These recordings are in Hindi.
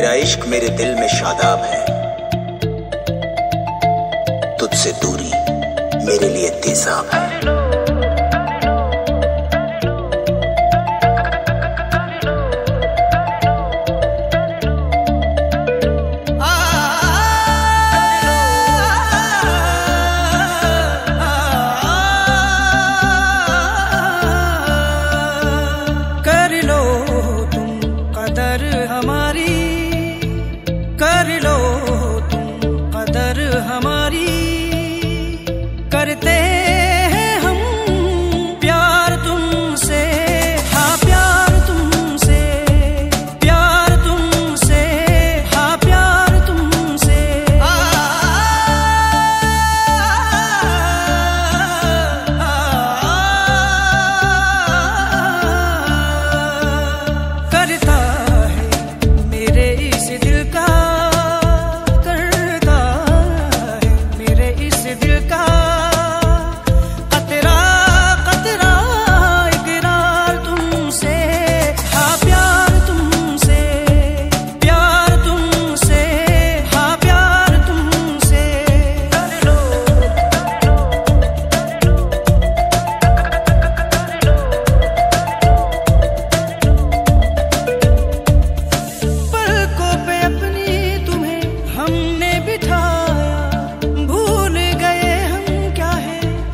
मेरा इश्क मेरे दिल में शादाब है, तुझसे दूरी मेरे लिए तेजाब है। कर लो तुम कदर हमारी, करते हैं हम प्यार तुमसे, हाँ प्यार तुमसे, प्यार तुमसे, हाँ प्यार तुमसे। करता है मेरे इस दिल का,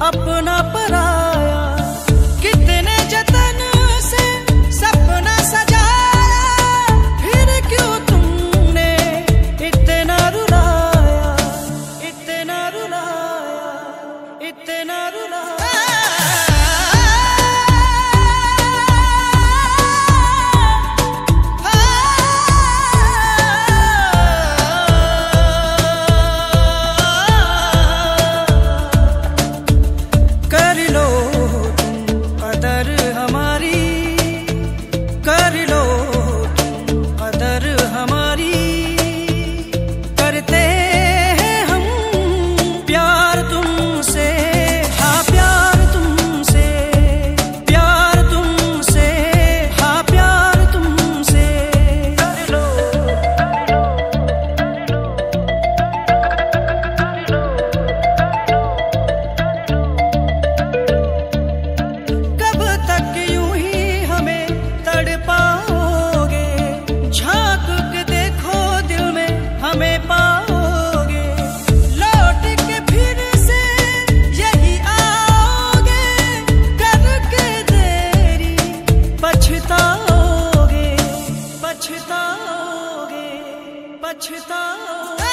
अपना पराया कितने जतन से सपना सजाया, फिर क्यों तुमने इतना रुलाया, इतना रुलाया, इतना रुलाया। पछताओगे, पछताओगे।